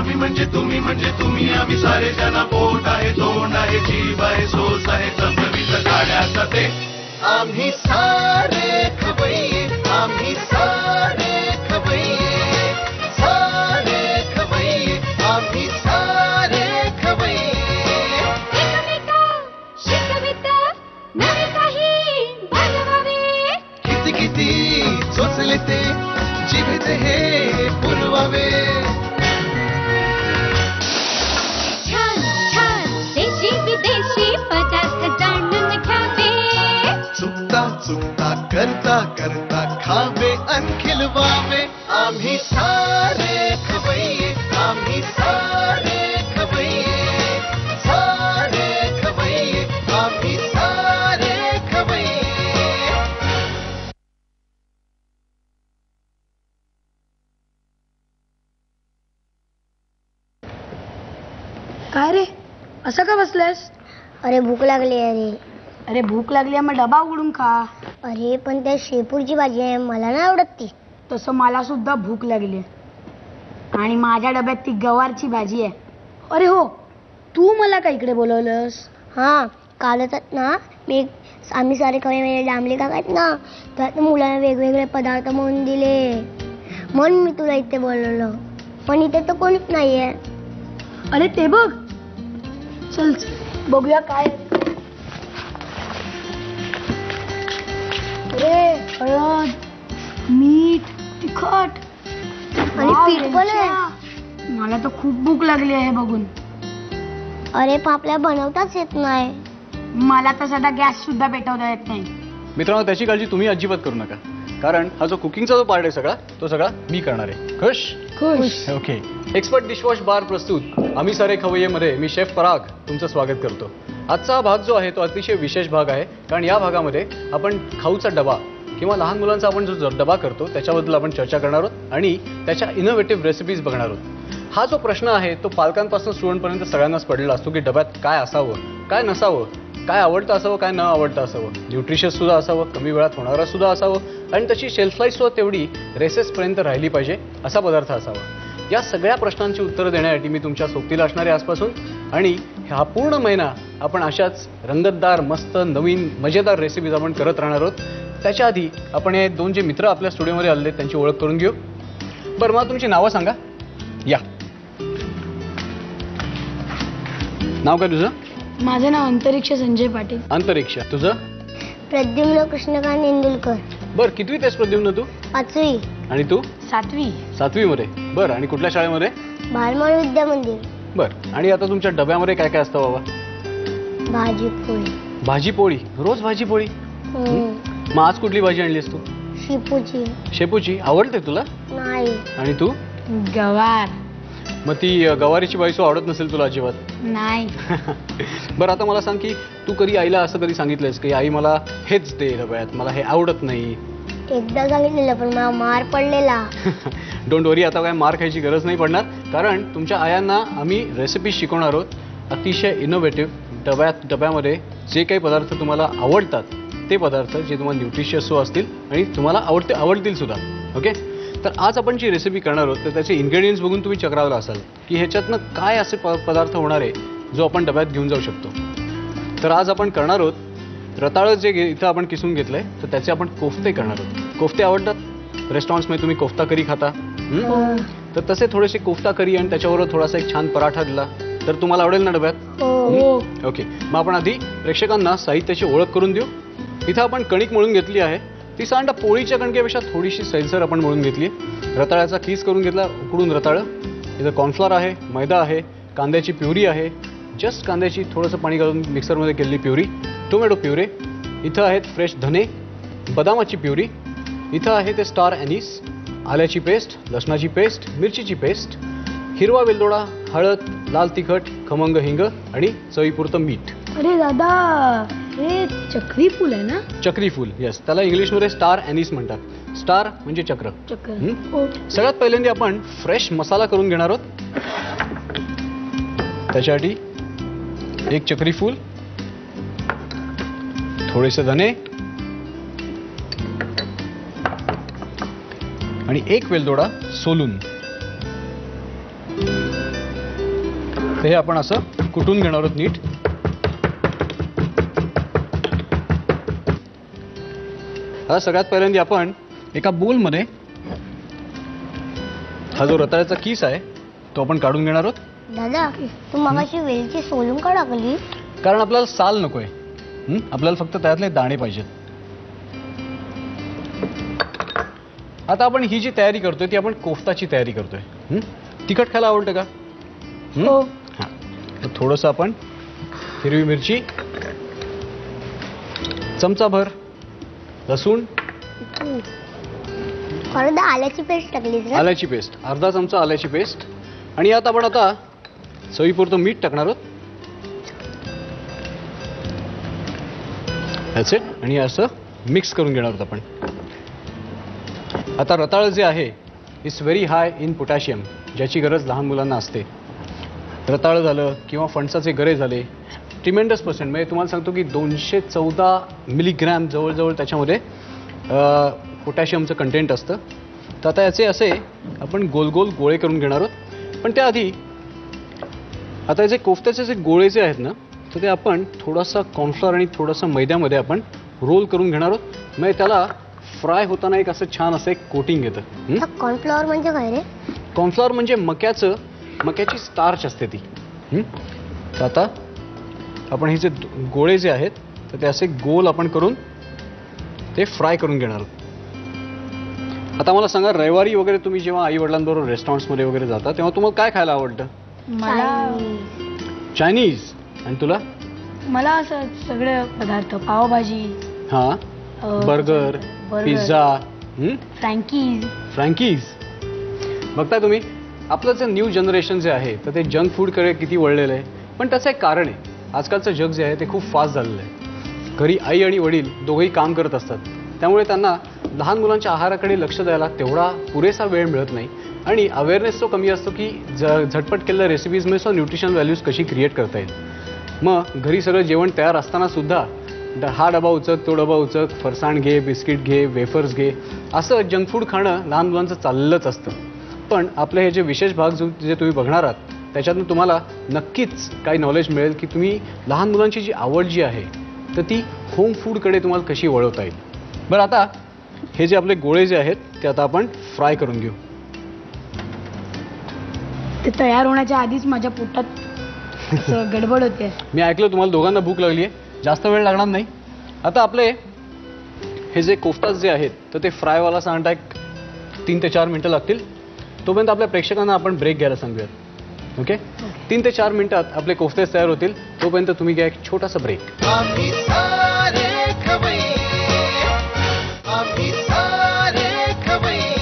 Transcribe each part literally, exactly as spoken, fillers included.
आम्ही म्हणजे तुम्ही म्हणजे तुम्ही आम्ही सारे ज्यांना पोट आहे तोंड आहे जीभ आहे सोस आहे चमचमीत काढ्याचा ते आम्ही सारे खवय्ये आम्ही सारे खवय्ये सारे खवय्ये आम्ही सारे खवय्ये एकमेका शिकवित नवे काही बनवावे किती किती सोचले ते जीवित हे पुरवावे करता करता खावे अन खिलवावे आम्ही सारे खवय्ये आम्ही सारे खवय्ये सारे खवय्ये आम्ही सारे खवय्ये काय रे असं का बसलेस? अरे भूक लागली आहे रे. अरे भूक लागली आहे मग डबा उघडून खा. अरे पण त्या शेपूरची भाजी आहे मला नाही आवडत ती. तसं मला सुद्धा भूक लागली आणि माझ्या डब्यात ती गवारची भाजी आहे. अरे हो तू मला का इकडे बोलवलंस? हां कालच ना मी आम्ही सारे खवय्ये डांबले काका आहेत ना त्यात मुलांना वेगवेगळे पदार्थ म्हणून दिले म्हणून मी तुला इथे बोलवलं पण इथे तर कोणीच नाही आहे. अरे ते बघ चल बघूया काय. अरे हळद मीठ तिखट आणि पीठ पण आहे. मला तर खूप भूक लागली आहे बघून. अरे पापल्या बनवताच येत नाही मला तर सध्या गॅस सुद्धा पेटवता येत नाही. मित्रांनो त्याची काळजी तुम्ही अजिबात करू नका कारण हा जो कुकिंगचा जो पार्ट आहे सगळा तो सगळा मी करणार आहे. खुश खुश ओके. एक्सपर्ट डिशवॉश बार प्रस्तुत आम्ही सारे खवय्ये मध्ये मी शेफ पराग तुमचं स्वागत करतो. आजचा हा भाग जो आहे तो अतिशय विशेष भाग आहे कारण या भागामध्ये आपण खाऊचा डबा किंवा लहान मुलांचा आपण जो डबा करतो त्याच्याबद्दल आपण चर्चा करणार आहोत आणि त्याच्या इनोव्हेटिव्ह रेसिपीज बघणार आहोत. हा जो प्रश्न आहे तो पालकांपासून स्टुडंटपर्यंत सगळ्यांनाच पडलेला असतो की डब्यात काय असावं काय नसावं काय आवडतं असावं काय न आवडतं असावं न्यूट्रिशियस सुद्धा असावं कमी वेळात होणारं सुद्धा असावं आणि त्याची शेल्फ लाईफ सुद्धा तेवढी रेसेसपर्यंत राहिली पाहिजे असा पदार्थ असावा. या सगळ्या प्रश्नांची उत्तरं देण्यासाठी मी तुमच्या सोबतीला असणार आहे आजपासून आणि हा पूर्ण महिना आपण अशाच रंगतदार मस्त नवीन मजेदार रेसिपीज आपण करत राहणार आहोत. त्याच्या आधी आपण हे दोन जे मित्र आपल्या स्टुडिओमध्ये आलेले त्यांची ओळख करून घेऊ. बरं मला तुमची नावं सांगा. या नाव काय तुझं? माझं नाव अंतरिक्ष संजय पाटील. अंतरिक्ष तुझं? प्रद्युम्न कृष्णकांत इंदुलकर. बरं कितवीत आहेस प्रद्युम्न तू? पाचवी. आणि तू? सातवी. सातवी मध्ये. बर आणि कुठल्या शाळेमध्ये? भारमळ विद्या मंदिर. बर आणि आता तुमच्या डब्यामध्ये काय काय असतं बाबा? भाजी पोळी. भाजी पोळी रोज भाजी पोळी. मग आज कुठली भाजी आणलीस तू? शेपूची. शेपूची आवडते तुला? नाही. आणि तू? गवार. मग ती गवारीची बाईसो आवडत नसेल तुला अजिबात? नाही. बरं आता मला सांग की तू कधी आईला असं कधी सांगितलंस की आई मला हेच दे डब्यात मला हे आवडत नाही? एकदा सांगितलेलं पण मला मार पडलेला. डोंट वरी आता काय मार खायची गरज नाही पडणार कारण तुमच्या आयांना आम्ही रेसिपी शिकवणार आहोत अतिशय इनोव्हेटिव्ह डब्यात डब्यामध्ये जे काही पदार्थ तुम्हाला आवडतात ते पदार्थ जे तुम्हाला न्यूट्रिशियस असतील आणि तुम्हाला आवडते आवडतील सुद्धा. ओके तर आज आपण जी रेसिपी करणार आहोत तर त्याचे इन्ग्रेडियंट्स बघून तुम्ही चक्रावला असाल की ह्याच्यातनं काय असे प पदार्थ होणार आहे जो आपण डब्यात घेऊन जाऊ शकतो. तर आज आपण करणार आहोत रताळं जे इथं आपण किसून घेतलं आहे तर त्याचे आपण कोफ्ते करणार आहोत. कोफ्ते आवडतात रेस्टॉरंट्समध्ये तुम्ही कोफ्ता करी खाता तर तसे थोडेसे कोफ्ता करी आणि त्याच्याबरोबर थोडासा एक छान पराठा दिला तर तुम्हाला आवडेल ना डब्यात? ओके मग आपण आधी प्रेक्षकांना साहित्याची ओळख करून देऊ. इथं आपण कणिक मळून घेतली आहे ती सांडा पोळीच्या कणकेपेक्षा थोडीशी सैलसर आपण मळून घेतली. रताळ्याचा खीस करून घेतला उकडून रताळं. इथं कॉर्नफ्लॉवर आहे मैदा आहे कांद्याची प्युरी आहे जस्ट कांद्याची थोडंसं पाणी घालून मिक्सरमध्ये केलेली प्युरी टोमॅटो प्युरे. इथं आहेत फ्रेश धने बदामाची प्युरी. इथं आहे ते स्टार ॲनिस आल्याची पेस्ट लसणाची पेस्ट मिरचीची पेस्ट हिरवा वेलदोडा हळद लाल तिखट खमंग हिंग आणि चवीपुरतं मीठ. अरे दादा हे चक्रीफूल आहे ना? चक्रीफूल येस त्याला इंग्लिशमध्ये स्टार ॲनिस म्हणतात. स्टार म्हणजे चक्र. सगळ्यात पहिल्यांदा आपण फ्रेश मसाला करून घेणार आहोत. त्याच्यासाठी एक चक्रीफूल थोडेसे धने आणि एक वेलदोडा सोलून तर हे आपण असं कुटून घेणार आहोत नीट। आता सगळ्यात पहिल्यांदा आपण एका बोलमध्ये हा जो रताळ्याचा कीस आहे तो आपण काढून घेणार आहोत। दादा तू मगाशी वेलची सोलून का टाकली? कारण आपल्याला साल नकोय, आपल्याला फक्त त्यातले दाणे पाहिजेत। आता आपण ही जी तयारी करतोय ती आपण कोफ्ताची तयारी करतोय। तिखट खायला आवडतं का? हो। तो थोडंसं आपण हिरवी मिरची चमचाभर, लसूण, अर्धा आल्याची पेस्ट टाकली, आल्याची पेस्ट अर्धा चमचा आल्याची पेस्ट, आणि यात आपण आता चवीपुरतं मीठ टाकणार आहोत। That's it. आणि असं मिक्स करून घेणार आहोत आपण। आता रताळ जे आहे it's very high in potassium, ज्याची गरज लहान मुलांना असते। रताळ झालं किंवा फणसाचे गरे झाले, ट्रिमेंडस पर्सेंट, म्हणजे तुम्हाला सांगतो की दोनशे चौदा मिलीग्रॅम जवळजवळ त्याच्यामध्ये पोटॅशियमचं कंटेंट असतं। तर आता याचे असे आपण गोल गोल गोळे करून घेणार आहोत। पण त्याआधी आता याचे कोफ्त्याचे जे गोळे जे आहेत ना, तर ते आपण थोडासा कॉर्नफ्लॉवर आणि थोडासा मैद्यामध्ये आपण रोल करून घेणार आहोत। म्हणजे त्याला फ्राय होताना एक असं छान असं एक कोटिंग येतं। कॉर्नफ्लॉवर म्हणजे काय रे? कॉर्नफ्लॉवर म्हणजे मक्याचं मक्याची स्टार्च असते ती। तर आता आपण हे जे गोळे जे आहेत तर ते असे गोल आपण करून ते फ्राय करून घेणार आहोत। आता मला सांगा, रविवारी वगैरे तुम्ही जेव्हा आई वडिलांबरोबर रेस्टॉरंट्समध्ये वगैरे जाता तेव्हा तुम्हाला काय खायला आवडतं? मला चायनीज। आणि तुला? मला असं सगळे पदार्थ, पावभाजी, हां, बर्गर, पिझ्झा, फ्रँकीज। फ्रँकीज बघता तुम्ही, आपलं जे न्यू जनरेशन जे आहे तर ते जंक फूडकडे किती वळलेलं आहे। पण त्याचं एक कारण आहे, आजकालचं जग जे आहे ते खूप फास्ट झालेलं आहे। घरी आई आणि वडील दोघंही काम करत असतात, त्यामुळे त्यांना लहान मुलांच्या आहाराकडे लक्ष द्यायला तेवढा पुरेसा वेळ मिळत नाही। आणि अवेअरनेस तो कमी असतो की ज झटपट केलेल्या रेसिपीजमुळे सो न्यूट्रिशन व्हॅल्यूज कशी क्रिएट करता येईल। मग घरी सगळं जेवण तयार असतानासुद्धा हा डबा उचक, तो डबा उचक, फरसाण घे, बिस्किट घे, वेफर्स घे, असं जंक फूड खाणं लहान मुलांचं चाललंच असतं। पण आपले हे जे विशेष भाग जे तुम्ही बघणार आहात त्याच्यातून तुम्हाला नक्कीच काही नॉलेज मिळेल की तुम्ही लहान मुलांची जी आवड जी आहे तर ती होम फूडकडे तुम्हाला कशी वळवता येईल। बरं, आता हे जे आपले गोळे जे आहेत ते आता आपण फ्राय करून घेऊ। ते तयार होण्याच्या आधीच माझ्या पोटात गडबड होते। मी ऐकलं तुम्हाला दोघांना भूक लागली आहे, जास्त वेळ लागणार नाही। आता आपले हे जे कोफ्ताज जे आहेत तर ते फ्रायवाला सांगता एक तीन ते चार मिनटं लागतील। तोपर्यंत आपल्या प्रेक्षकांना आपण ब्रेक घ्यायला सांगूयात। Okay okay? okay. तीन ते चार मिनिटात आपले कोफ्ते तयार होतील। तोपर्यंत तुम्ही घ्या एक छोटासा ब्रेक। आम्ही सारे खवय्ये, आम्ही सारे खवय्ये।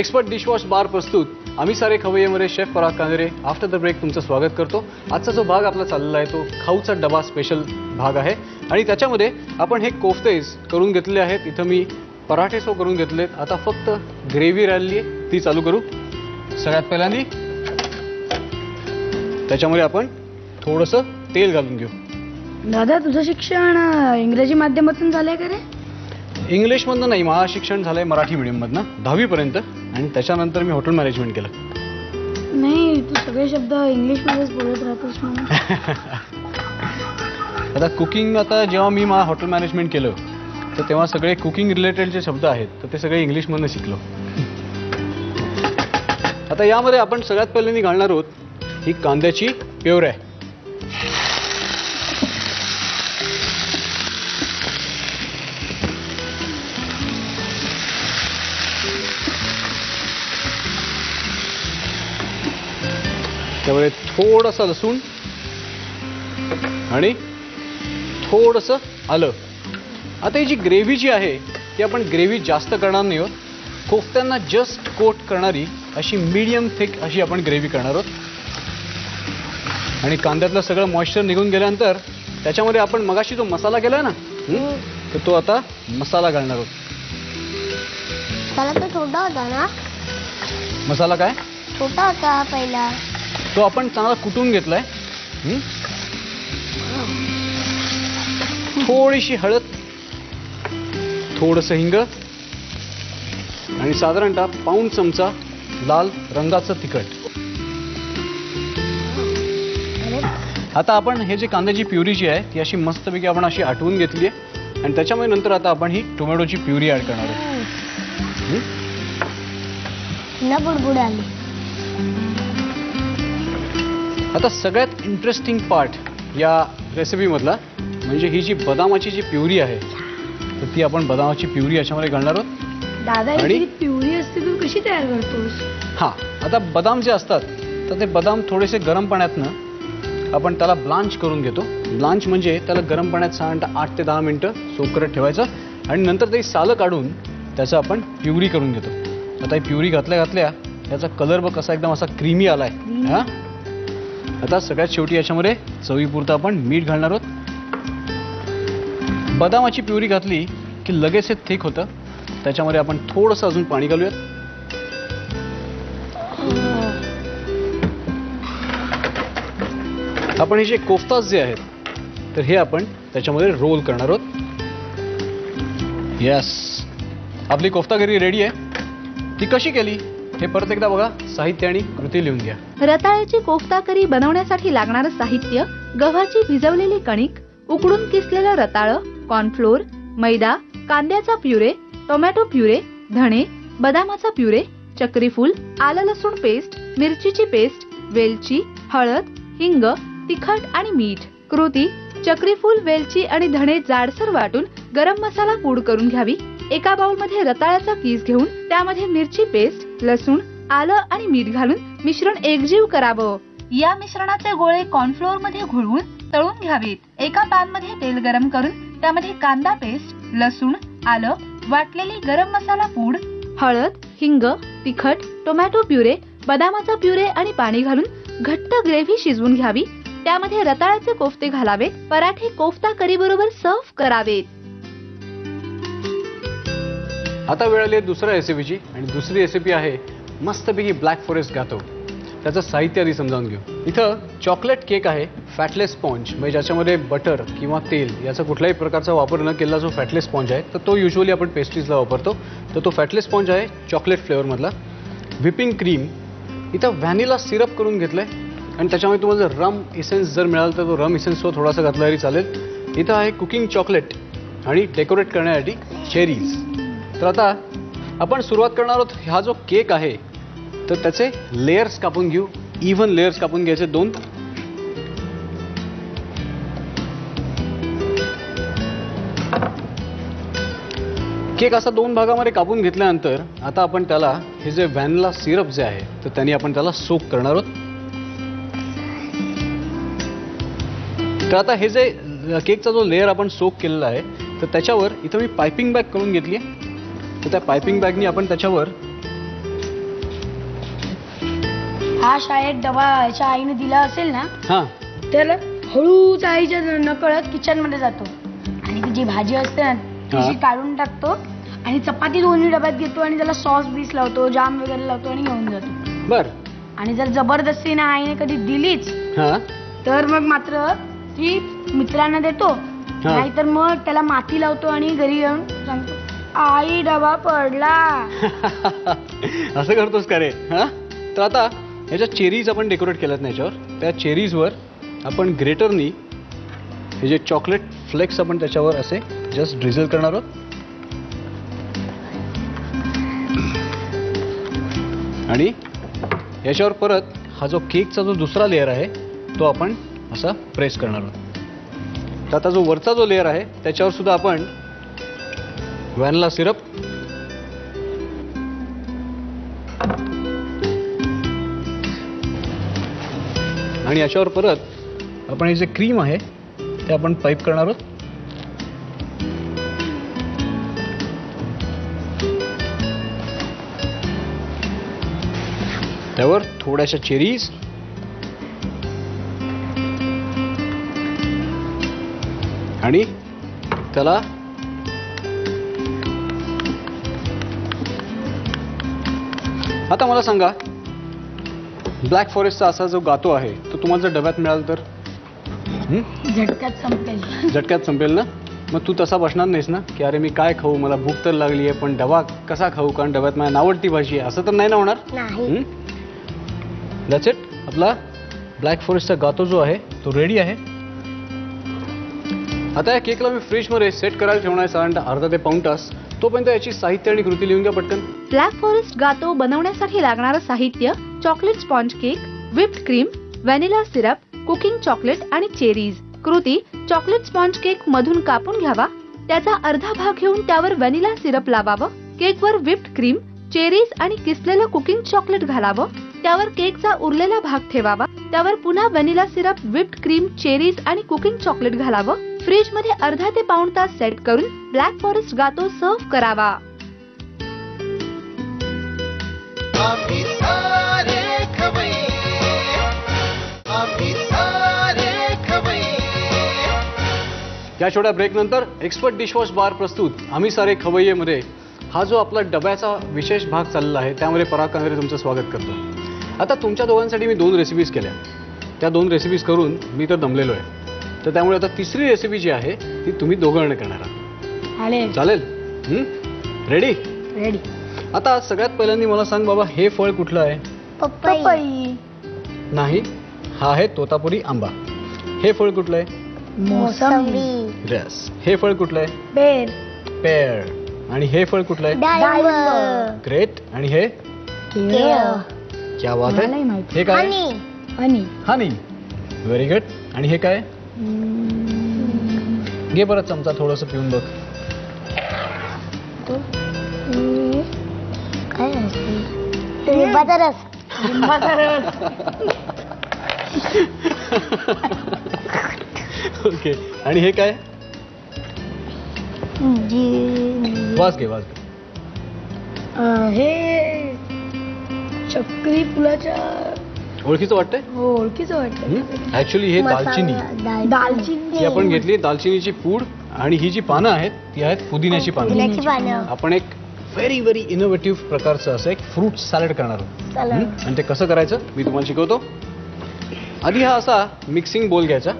एक्सपर्ट डिशवॉश बार प्रस्तुत आम्ही सारे खवय्येमध्ये chef Parag Kangre after the break तुमचं स्वागत करतो। आजचा जो भाग आपला चाललेला आहे तो खाऊचा डबा स्पेशल भाग आहे, आणि त्याच्यामध्ये आपण हे कोफ्तेज करून घेतले आहेत। इथं मी पराठे सो करून घेतलेत, आता फक्त ग्रेव्ही राहिली आहे ती चालू करू। सगळ्यात पहिल्यांदी त्याच्यामध्ये आपण थोडंसं तेल घालून घेऊ। दादा, तुझं शिक्षण इंग्रजी माध्यमातून झालंय का रे? इंग्लिशमधनं नाही, माझं शिक्षण झालंय मराठी मीडियममधनं दहावीपर्यंत, आणि त्याच्यानंतर मी हॉटेल मॅनेजमेंट केलं। नाही, तू सगळे शब्द इंग्लिशमध्येच बोलत राहतोस म्हणून। आता कुकिंग, आता जेव्हा मी माझं हॉटेल मॅनेजमेंट केलं तर तेव्हा सगळे कुकिंग रिलेटेड जे शब्द आहेत तर ते सगळे इंग्लिशमधनं शिकलो। आता यामध्ये आपण सगळ्यात पहिल्यांदा घालणार आहोत ही कांद्याची प्युरी आहे। त्यामुळे थोडंसं लसूण आणि थोडंसं आलं। आता ही जी ग्रेव्ही जी आहे ती आपण ग्रेव्ही जास्त करणार नाही आहोत, कोफ्त्यांना जस्ट कोट करणारी अशी मीडियम थिक अशी आपण ग्रेव्ही करणार आहोत। आणि कांद्यातलं सगळं मॉइश्चर निघून गेल्यानंतर त्याच्यामध्ये आपण मगाशी जो मसाला केला ना तर तो आता मसाला घालणार आहोत। मसाला तो छोटा होता ना? मसाला काय छोटा होता पहिला, तो आपण चांगला कुटून घेतलाय। थोडीशी हळद, थोडंसं हिंग, आणि साधारणतः पाऊण चमचा लाल रंगाचं तिखट। आता आपण हे जे कांद्याची प्युरी जी आहे ती अशी मस्तपैकी आपण अशी आटवून घेतली आहे आणि त्याच्यामध्ये नंतर आता आपण ही टोमॅटोची प्युरी ऍड करणार आहोत। ना बुडबुड आली। आता सगळ्यात इंटरेस्टिंग पार्ट या रेसिपी मधला म्हणजे ही जी बदामाची जी प्युरी आहे तर ती आपण बदामाची प्युरी याच्यामध्ये घालणार आहोत। दादा ही प्युरी असते तू कशी तयार करतोस? हां, आता बदाम जे असतात तर ते बदाम थोडेसे गरम पाण्यातनं आपण त्याला ब्लांच करून घेतो। ब्लांच म्हणजे त्याला गरम पाण्यात साधारण आठ ते दहा मिनिटं सोक करत ठेवायचं आणि नंतर ते सालं काढून त्याचं आपण प्युरी करून घेतो। आता ही प्युरी घातल्या घातल्या याचा कलर बघ कसा एकदम असा क्रीमी आलाय। हां, आता सगळ्यात शेवटी याच्यामध्ये चवीपुरतं आपण मीठ घालणार आहोत। बदामाची प्युरी घातली की लगेच हे थिक होतं, त्याच्यामध्ये आपण थोडंसं अजून पाणी घालूयात। आपण हे जे कोफ्ताज जे आहेत तर हे आपण त्याच्यामध्ये रोल करणार आहोत। यस, आपली कोफ्ता करी रेडी आहे। ती कशी केली हे परत एकदा बघा। साहित्य आणि कृती लिहून घ्या। रताळ्याची कोफ्ता करी बनवण्यासाठी लागणारे साहित्य: गव्हाची भिजवलेली कणिक, उकडून किसलेलं रताळ, कॉर्नफ्लोअर, मैदा, कांद्याचा प्युरे, टोमॅटो प्युरे, धणे, बदामाचा प्युरे, चक्रीफूल, आलं लसूण पेस्ट, मिरचीची पेस्ट, वेलची, हळद, हिंग, तिखट आणि मीठ। कृती: चक्रीफूल, वेलची आणि धणे जाडसर वाटून गरम मसाला पूड करून घ्यावी। एका बाउल मध्ये रताळ्याचा कीस घेऊन त्यामध्ये मिरची पेस्ट, लसूण, आलं आणि मीठ घालून मिश्रण एकजीव करावं। या मिश्रणाचे गोळे कॉर्नफ्लोअर मध्ये घोळवून तळून घ्यावेत। एका पॅन मध्ये तेल गरम करून त्यामध्ये कांदा पेस्ट, लसूण, आलं, वाटलेली गरम मसाला पूड, हळद, हिंग, तिखट, टोमॅटो प्युरे, बदामाचा प्युरे आणि पाणी घालून घट्ट ग्रेव्ही शिजवून घ्यावी। त्यामध्ये रताळ्याचे कोफ्ते घालावे। पराठे कोफ्ता करी बरोबर सर्व्ह करावेत। आता वेळ आली दुसऱ्या रेसिपीची आणि दुसरी रेसिपी आहे मस्तपैकी ब्लॅक फॉरेस्ट गातो। त्याचं साहित्य आधी समजावून घेऊ। इथं चॉकलेट केक आहे, फॅटलेस स्पॉन्ज म्हणजे ज्याच्यामध्ये बटर किंवा तेल याचा कुठल्याही प्रकारचा वापर न केलेला जो फॅटलेस स्पॉन्ज आहे तर तो युजली आपण पेस्ट्रीजला वापरतो। तर तो फॅटलेस स्पॉन्ज आहे चॉकलेट फ्लेवरमधला। व्हिपिंग क्रीम, इथं व्हॅनिला सिरप करून घेतलं आहे आणि त्याच्यामध्ये तुम्हाला जर रम इसेन्स जर मिळाला तर तो रम इसेन्स तो थोडासा घातला तरी चालेल। इथं आहे कुकिंग चॉकलेट आणि डेकोरेट करण्यासाठी चेरीज। तर आता आपण सुरुवात करणार आहोत। हा जो केक आहे तर त्याचे लेयर्स कापून घेऊ। इव्हन लेयर्स कापून घ्यायचे दोन। केक असा दोन भागामध्ये कापून घेतल्यानंतर आता आपण त्याला हे जे व्हॅनिला सिरप जे आहे तर त्यांनी आपण त्याला सोक करणार आहोत। तर आता हे जे केकचा जो लेयर आपण सोक केलेला आहे तर त्याच्यावर इथं मी पायपिंग बॅग करून घेतली आहे। तर त्या पायपिंग बॅगनी आपण त्याच्यावर हा शायद डबा याच्या आईने दिला असेल ना, हां, त्याला हळूच आईच्या नकळत किचन मध्ये जातो आणि ती जी भाजी असते ना ती काढून टाकतो आणि चपाती दोन्ही डब्यात घेतो आणि त्याला सॉस बीस लावतो, जाम वगैरे लावतो आणि घेऊन जातो। बर, आणि जर जबरदस्तीने आईने कधी दिलीच तर मग मात्र ती मित्रांना देतो, नाहीतर मग त्याला माती लावतो आणि घरी येऊन सांगतो आई डबा पडला। असं करतोस का रे? हा, तर आता याच्या चेरीज आपण डेकोरेट केल्यात ना याच्यावर, त्या चेरीजवर आपण ग्रेटरनी हे जे चॉकलेट फ्लेक्स आपण त्याच्यावर असे जस्ट ड्रिझल करणार आहोत आणि याच्यावर परत हा जो केकचा जो दुसरा लेअर आहे तो आपण असा प्रेस करणार आहोत। तर आता जो वरचा जो लेअर आहे त्याच्यावर सुद्धा आपण व्हॅनिला सिरप आणि याच्यावर परत आपण हे जे क्रीम आहे ते आपण पाईप करणार आहोत। त्यावर थोड्याशा चेरीज आणि त्याला आता मला सांगा ब्लॅक फॉरेस्टचा असा जो गातो आहे तो तुम्हाला जर डब्यात मिळाला तर झटक्यात संपेल। झटक्यात संपेल ना, मग तू तसा बसणार नाहीस ना की अरे मी काय खाऊ, मला भूक तर लागली आहे पण डबा कसा खाऊ, कारण डब्यात माझ्या आवडती भाजी आहे, असं तर नाही ना होणार। दॅट्स इट, आपला ब्लॅक फॉरेस्टचा गातो जो आहे तो रेडी आहे। आता या केकला मी फ्रीजमध्ये सेट करायला ठेवणार आहे साधारणतः अर्धा ते पाऊण तास। तोपर्यंत याची साहित्य आणि कृती लिहून घ्या पटकन। ब्लॅक फॉरेस्ट गातो बनवण्यासाठी लागणारे साहित्य chocolate sponge cake, whipped cream, vanilla syrup, cooking chocolate आणि चेरीज। कृती चॉकलेट स्पॉन्ज केक मधून कापून घ्यावा, त्याचा अर्धा भाग घेऊन त्यावर व्हॅनिला सिरप लावावं, केकवर व्हिप्ड क्रीम, चेरीज आणि किसलेलं कुकिंग चॉकलेट घालावं, त्यावर केकचा उरलेला भाग ठेवावा, त्यावर पुन्हा vanilla syrup, whipped cream, cherries आणि कुकिंग चॉकलेट घालावं। फ्रीज मध्ये अर्धा ते पाऊण तास सेट करून ब्लॅक फॉरेस्ट गातो सर्व्ह करावा। आम्ही सारे खवय्ये, आम्ही सारे खवय्ये। या छोट्या ब्रेक नंतर एक्सपर्ट डिशवॉश बार प्रस्तुत आम्ही सारे खवय्ये मध्ये हा जो आपला डब्याचा विशेष भाग चालला आहे त्यामध्ये पराग कांगरे तुमचं स्वागत करतो। आता तुमच्या दोघांसाठी मी दोन रेसिपीज केल्या, त्या दोन रेसिपीज करून मी तर दमलेलो आहे, तर त्यामुळे आता तिसरी रेसिपी जी आहे ती तुम्ही दोघांनी करणार आहात। चालेल? रेडी? रेडी। आता सगळ्यात पहिल्यांदा मला सांग बाबा, हे फळ कुठलं आहे? पपई नाही, हा आहे तोतापुरी आंबा। हे फळ कुठलं आहे? मोसंबी। यस। हे फळ कुठलं आहे? बेर। पेर। आणि हे फळ कुठलं आहे? ग्रेट। आणि हे? केळ। क्या बात आहे। हे काय? हनी। हनी। Very good. आणि हे काय? घे बरं चमचा, थोडंसं पिऊन बघ। काय लिंबाचा रस। लिंबाचा रस। ओके, आणि हे काय? वास घे, वास घे। हे चक्री फुलाच्या ओळखीचं वाटतंय? हो, ओळखीचं वाटतंय। ऍक्च्युअली हे दालचिनी, दालचिनी आपण घेतली। दालचिनीची पूड आणि ही जी पानं आहेत ती आहेत पुदिन्याची पानं। आपण एक व्हेरी व्हेरी इनोव्हेटिव्ह प्रकारचं असं एक फ्रूट सॅलड करणार आहोत, आणि ते कसं करायचं मी तुम्हाला शिकवतो। आधी हा असा मिक्सिंग बोल घ्यायचा,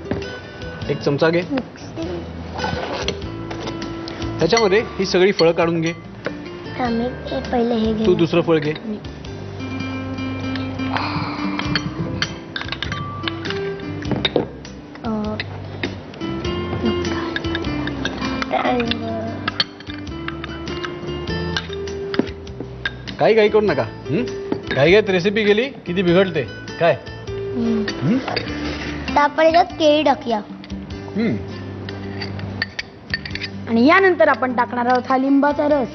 एक चमचा घे, त्याच्यामध्ये ही सगळी फळं काढून घे। तू दुसरं फळ घे, काही काही करू नका। काही काही रेसिपी गेली किती बिघडते काय। केळी टाकूया, आणि यानंतर आपण टाकणार आहोत हा लिंबाचा रस।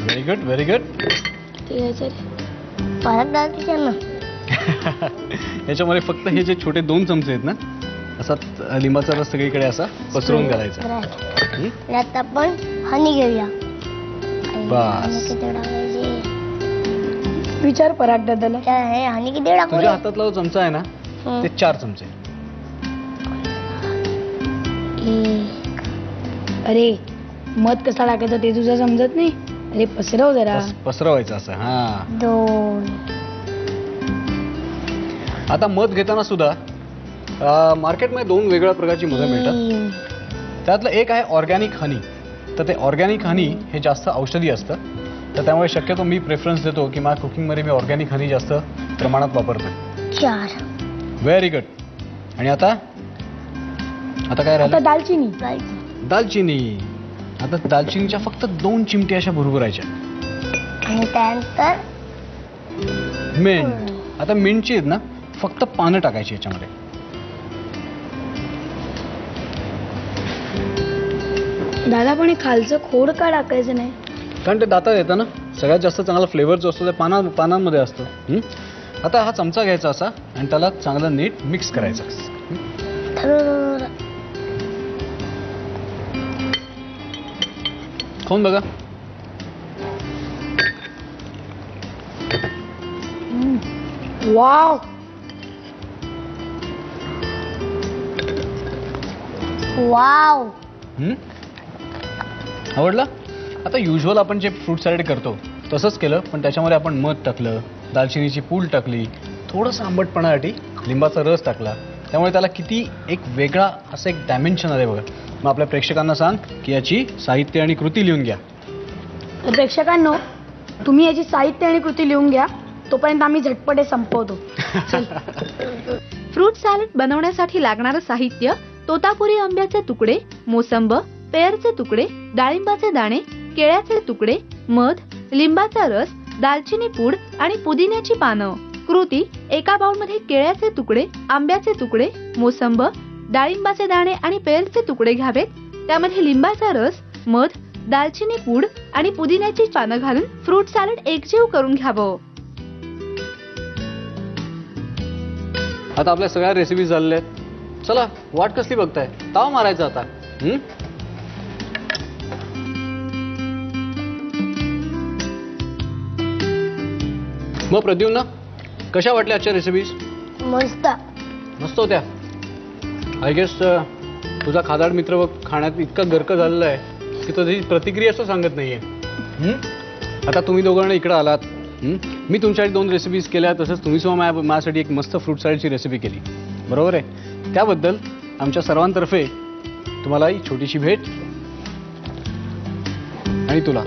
Very good, very good. याच्यामध्ये फक्त हे जे छोटे दोन चमचे आहेत ना, असा लिंबाचा रस सगळीकडे असा पसरवून घालायचा। आता आपण हनी घेऊया। बस, विचार पराग दादाला काय आहे। हनी किती टाकू? तुझ्या हातातला जो चमचा आहे ना, ते चार चमचे। अरे मध कसा टाकायचा ते तुझं समजत नाही। अरे पसरव जरा, पसरवायचं असं। हा दोन। आता मध घेताना सुद्धा मार्केटमध्ये दोन वेगळ्या प्रकारची मध मिळतात, त्यातलं एक आहे ऑर्गॅनिक हनी। तर ते ऑर्गॅनिक हनी हे जास्त औषधी असतं, तर त्यामुळे शक्यतो मी प्रेफरन्स देतो की माझ्या कुकिंगमध्ये मी ऑर्गॅनिक हनी जास्त प्रमाणात वापरतो। चार। Very good. आणि आता आता काय राहिलं? आता दालचिनी। दालचिनी। आता दालचिनीच्या फक्त दोन चिमटे अशा भरभरायच्या, आणि त्यानंतर मिंट। आता मिंटची आहेत ना फक्त पानं टाकायची याच्यामध्ये। दादा पण खालचं खोड का टाकायचं नाही? कारण ते दातात येतं ना, सगळ्यात जास्त चांगला फ्लेवर जो असतो ते पाना पानांमध्ये असतो। आता हा चमचा घ्यायचा असा, आणि त्याला चांगला नीट मिक्स करायचा। खाऊन बघा। वाव, वाव। आवडला? आता युजुअल आपण जे फ्रूट सॅलड करतो तसंच केलं, पण त्याच्यामध्ये आपण मध टाकलं, दालचिनीची पूड टाकली, थोडंसं आंबटपणासाठी लिंबाचा रस टाकला, त्यामुळे त्याला किती एक वेगळा असं एक डायमेन्शन आलं बघा। मग आपल्या प्रेक्षकांना सांग की याची साहित्य आणि कृती लिहून घ्या। प्रेक्षकांनो, तुम्ही याची साहित्य आणि कृती लिहून घ्या। तोपर्यंत आम्ही झटपट संपवतो। फ्रूट सॅलड बनवण्यासाठी लागणारे साहित्य तोतापुरी आंब्याचे तुकडे, मोसंब, पेरचे तुकडे, डाळिंबाचे दाणे, केळ्याचे तुकडे, मध, लिंबाचा रस, दालचिनी पूड आणि पुदिन्याची पाने। कृती एका बाउल मध्ये केळ्याचे तुकडे, आंब्याचे तुकडे, मोसंब, डाळिंबाचे दाणे आणि पेरचे तुकडे घ्यावेत। त्यामध्ये लिंबाचा रस, मध, दालचिनी पूड आणि पुदिन्याची पाने घालून फ्रूट सॅलड एकजीव करून घ्यावं। आता आपल्या सगळ्या रेसिपी झाल्या। चला वाट कसली बघताय, ताव मारायचा आता। हं मग प्रद्युम्न, कशा वाटल्या आजच्या रेसिपीज? मस्त मस्त होत्या। आय गेस तुझा खादाड मित्र बघ खाण्यात इतका गर्क झालेला आहे की तो त्याची प्रतिक्रिया असं सांगत नाहीये। आता तुम्ही दोघांना इकडे आलात, मी तुमच्यासाठी दोन रेसिपीज केल्या, तसंच तुम्ही सुद्धा माझ्यासाठी एक मस्त फ्रूट सॅलडची रेसिपी केली, बरोबर आहे? त्याबद्दल आमच्या सर्वांतर्फे तुम्हाला ही छोटीशी भेट आणि तुला।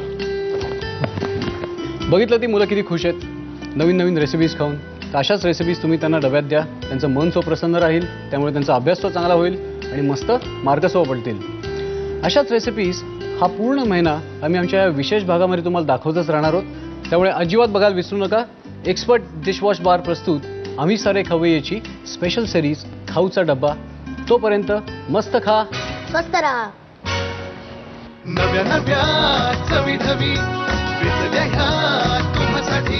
बघितलं ती मुलं किती खुश आहेत नवीन नवीन रेसिपीज खाऊन। अशाच रेसिपीज तुम्ही त्यांना डब्यात द्या, त्यांचं मन सो प्रसन्न राहील, त्यामुळे त्यांचा अभ्यास तो चांगला होईल आणि मस्त मार्क सो पडतील। अशाच रेसिपीज हा पूर्ण महिना आम्ही आमच्या विशेष भागामध्ये तुम्हाला दाखवतच राहणार आहोत, त्यामुळे अजिबात बघायला विसरू नका। एक्सपर्ट डिशवॉश बार प्रस्तुत आम्ही सारे खवय्येची स्पेशल सिरीज खाऊचा डब्बा। तोपर्यंत मस्त खा, मस्त राहा। नव्या नव्या चवी चवी पितल्या ह्या तुमसाठी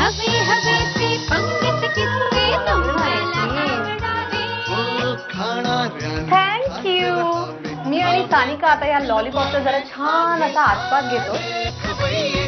हवे हवे ती पंगत किती नवल खाना। Thank you. मी आणि सानिका आता या लॉलीपॉपचा जरा छान असा आस्वाद घेतो।